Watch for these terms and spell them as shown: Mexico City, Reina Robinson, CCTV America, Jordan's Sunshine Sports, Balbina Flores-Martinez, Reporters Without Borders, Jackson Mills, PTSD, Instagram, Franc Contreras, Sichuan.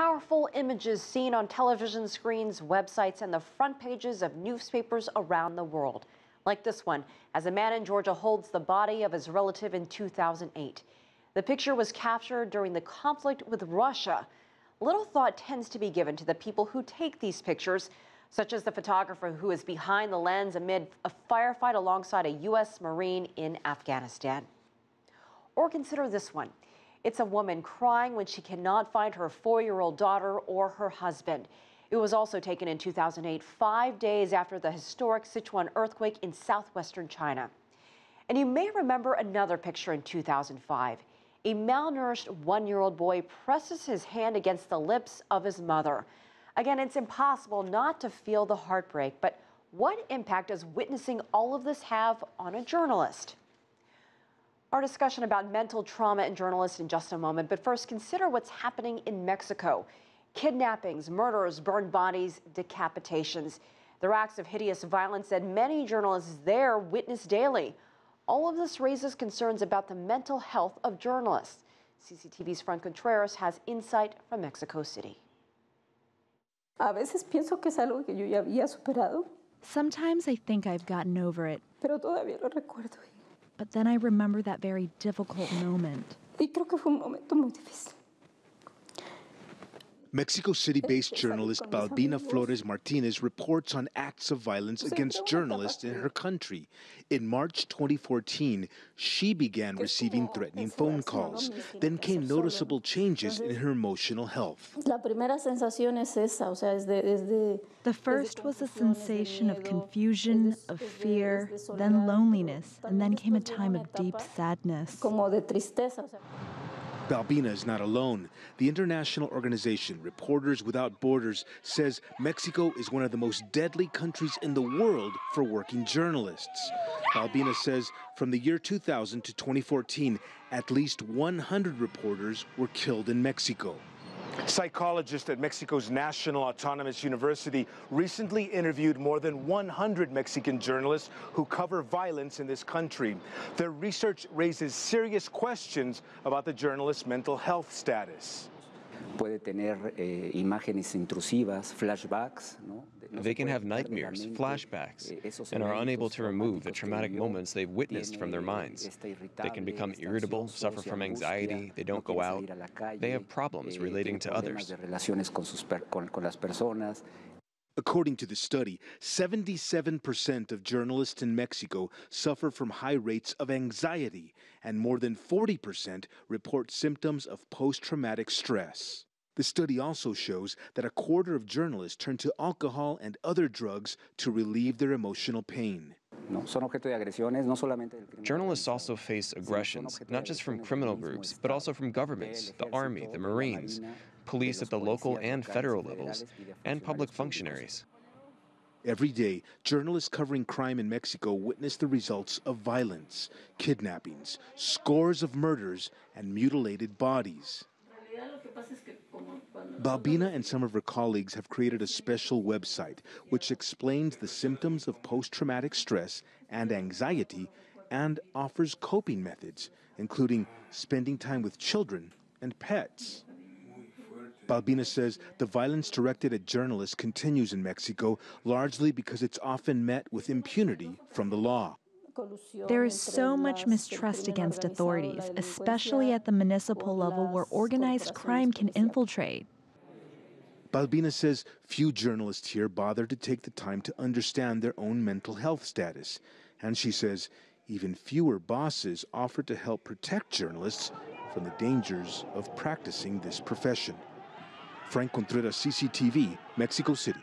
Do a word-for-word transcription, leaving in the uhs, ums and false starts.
powerful images seen on television screens, websites, and the front pages of newspapers around the world. Like this one, as a man in Georgia holds the body of his relative in two thousand eight. The picture was captured during the conflict with Russia. Little thought tends to be given to the people who take these pictures, such as the photographer who is behind the lens amid a firefight alongside a U S Marine in Afghanistan. Or consider this one. It's a woman crying when she cannot find her four-year-old daughter or her husband. It was also taken in two thousand eight, five days after the historic Sichuan earthquake in southwestern China. And you may remember another picture in two thousand five. A malnourished one-year-old boy presses his hand against the lips of his mother. Again, it's impossible not to feel the heartbreak, but what impact does witnessing all of this have on a journalist? Our discussion about mental trauma and journalists in just a moment, but first consider what's happening in Mexico. Kidnappings, murders, burned bodies, decapitations. They're acts of hideous violence that many journalists there witness daily. All of this raises concerns about the mental health of journalists. C C T V's Franc Contreras has insight from Mexico City. Sometimes I think I've gotten over it. But then I remember that very difficult moment. Mexico City-based journalist Balbina Flores-Martinez reports on acts of violence against journalists in her country. In March twenty fourteen, she began receiving threatening phone calls. Then came noticeable changes in her emotional health. The first was a sensation of confusion, of fear, then loneliness, and then came a time of deep sadness. Balbina is not alone. The international organization Reporters Without Borders says Mexico is one of the most deadly countries in the world for working journalists. Balbina says from the year two thousand to twenty fourteen, at least one hundred reporters were killed in Mexico. Psychologists at Mexico's National Autonomous University recently interviewed more than one hundred Mexican journalists who cover violence in this country. Their research raises serious questions about the journalists' mental health status. They can have nightmares, flashbacks, and are unable to remove the traumatic moments they've witnessed from their minds. They can become irritable, suffer from anxiety, they don't go out, they have problems relating to others. According to the study, seventy-seven percent of journalists in Mexico suffer from high rates of anxiety, and more than forty percent report symptoms of post-traumatic stress. The study also shows that a quarter of journalists turn to alcohol and other drugs to relieve their emotional pain. Journalists also face aggressions, not just from criminal groups, but also from governments, the Army, the Marines, police at the local and federal levels, and public functionaries. Every day, journalists covering crime in Mexico witness the results of violence, kidnappings, scores of murders, and mutilated bodies. Balbina and some of her colleagues have created a special website which explains the symptoms of post-traumatic stress and anxiety and offers coping methods, including spending time with children and pets. Balbina says the violence directed at journalists continues in Mexico, largely because it's often met with impunity from the law. There is so much mistrust against authorities, especially at the municipal level where organized crime can infiltrate. Balbina says few journalists here bother to take the time to understand their own mental health status. And she says even fewer bosses offer to help protect journalists from the dangers of practicing this profession. Franc Contreras, C C T V, Mexico City.